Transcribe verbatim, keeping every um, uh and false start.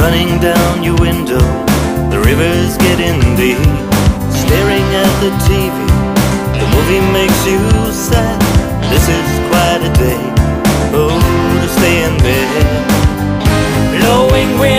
running down your window, the river's getting deep. Staring at the T V, the movie makes you sad. This is quite a day, oh, to stay in bed. Blowing wind